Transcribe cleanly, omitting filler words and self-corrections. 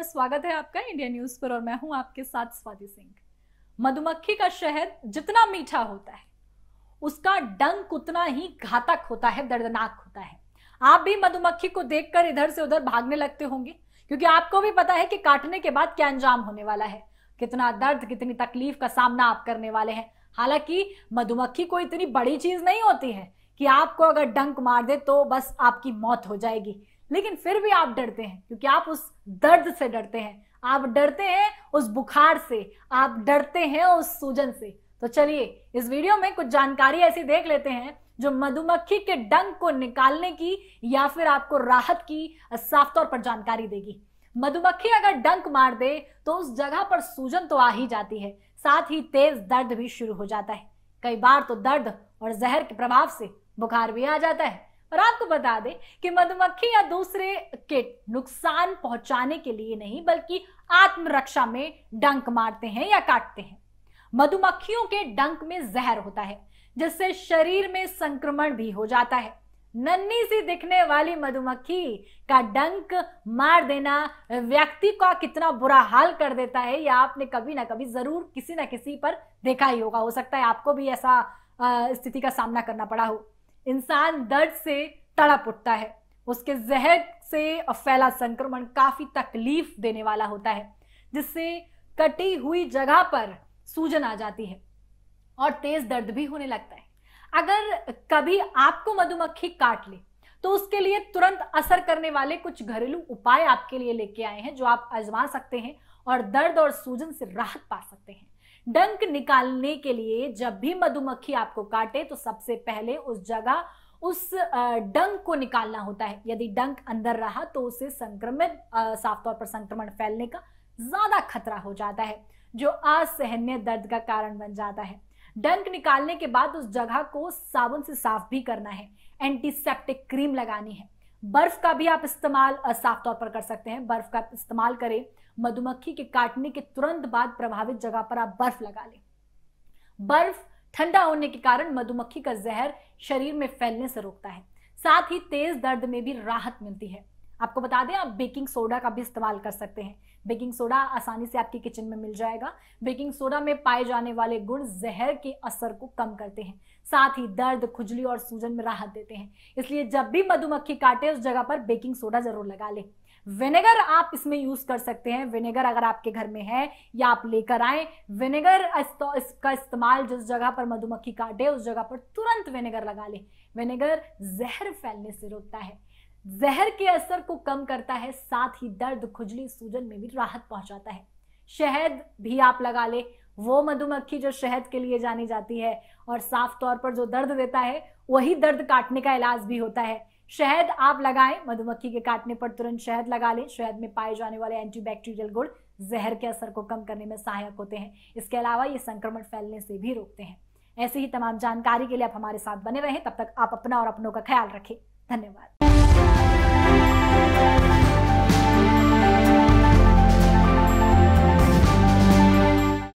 नमस्कार, स्वागत है आपका इंडिया न्यूज पर और मैं हूं आपके साथ स्वाति सिंह। मधुमक्खी का शहद जितना मीठा होता है उसका डंक उतना ही घातक होता है, दर्दनाक होता है। आप भी मधुमक्खी को देखकर इधर से उधर भागने लगते होंगे क्योंकि आपको भी पता है कि काटने के बाद क्या अंजाम होने वाला है, कितना दर्द, कितनी तकलीफ का सामना आप करने वाले हैं। हालांकि मधुमक्खी कोई इतनी बड़ी चीज नहीं होती है कि आपको अगर डंक मार दे तो बस आपकी मौत हो जाएगी, लेकिन फिर भी आप डरते हैं क्योंकि आप उस दर्द से डरते हैं, आप डरते हैं उस बुखार से, आप डरते हैं उस सूजन से। तो चलिए इस वीडियो में कुछ जानकारी ऐसी देख लेते हैं जो मधुमक्खी के डंक को निकालने की या फिर आपको राहत की साफ तौर पर जानकारी देगी। मधुमक्खी अगर डंक मार दे तो उस जगह पर सूजन तो आ ही जाती है, साथ ही तेज दर्द भी शुरू हो जाता है। कई बार तो दर्द और जहर के प्रभाव से बुखार भी आ जाता है। और आपको बता दें कि मधुमक्खी या दूसरे कीट नुकसान पहुंचाने के लिए नहीं बल्कि आत्मरक्षा में डंक मारते हैं या काटते हैं। मधुमक्खियों के डंक में जहर होता है जिससे शरीर में संक्रमण भी हो जाता है। नन्ही सी दिखने वाली मधुमक्खी का डंक मार देना व्यक्ति का कितना बुरा हाल कर देता है, या आपने कभी ना कभी जरूर किसी ना किसी पर देखा ही होगा। हो सकता है आपको भी ऐसा स्थिति का सामना करना पड़ा हो। इंसान दर्द से तड़प उठता है, उसके जहर से फैला संक्रमण काफी तकलीफ देने वाला होता है जिससे कटी हुई जगह पर सूजन आ जाती है और तेज दर्द भी होने लगता है। अगर कभी आपको मधुमक्खी काट ले तो उसके लिए तुरंत असर करने वाले कुछ घरेलू उपाय आपके लिए लेके आए हैं जो आप आजमा सकते हैं और दर्द और सूजन से राहत पा सकते हैं। डंक निकालने के लिए जब भी मधुमक्खी आपको काटे तो सबसे पहले उस जगह उस डंक को निकालना होता है। यदि डंक अंदर रहा तो उसे संक्रमित साफ तौर पर संक्रमण फैलने का ज्यादा खतरा हो जाता है जो असहनीय दर्द का कारण बन जाता है। डंक निकालने के बाद उस जगह को साबुन से साफ भी करना है, एंटीसेप्टिक क्रीम लगानी है। बर्फ का भी आप इस्तेमाल साफ तौर पर कर सकते हैं, बर्फ का इस्तेमाल करें। मधुमक्खी के काटने के तुरंत बाद प्रभावित जगह पर आप बर्फ लगा लें। बर्फ ठंडा होने के कारण मधुमक्खी का जहर शरीर में फैलने से रोकता है, साथ ही तेज दर्द में भी राहत मिलती है। आपको बता दें आप बेकिंग सोडा का भी इस्तेमाल कर सकते हैं। बेकिंग सोडा आसानी से आपकी किचन में मिल जाएगा। बेकिंग सोडा में पाए जाने वाले गुण जहर के असर को कम करते हैं, साथ ही दर्द, खुजली और सूजन में राहत देते हैं। इसलिए जब भी मधुमक्खी काटे उस जगह पर बेकिंग सोडा जरूर लगा लें। विनेगर आप इसमें यूज कर सकते हैं। विनेगर अगर आपके घर में है या आप लेकर आए, विनेगर इसका इस्तेमाल जिस जगह पर मधुमक्खी काटे उस जगह पर तुरंत विनेगर लगा लें। विनेगर जहर फैलने से रोकता है, जहर के असर को कम करता है, साथ ही दर्द, खुजली, सूजन में भी राहत पहुंचाता है। शहद भी आप लगा ले, वो मधुमक्खी जो शहद के लिए जानी जाती है और साफ तौर पर जो दर्द देता है वही दर्द काटने का इलाज भी होता है। शहद आप लगाएं, मधुमक्खी के काटने पर तुरंत शहद लगा लें। शहद में पाए जाने वाले एंटीबैक्टीरियल गुण जहर के असर को कम करने में सहायक होते हैं। इसके अलावा ये संक्रमण फैलने से भी रोकते हैं। ऐसे ही तमाम जानकारी के लिए आप हमारे साथ बने रहें। तब तक आप अपना और अपनों का ख्याल रखें। धन्यवाद।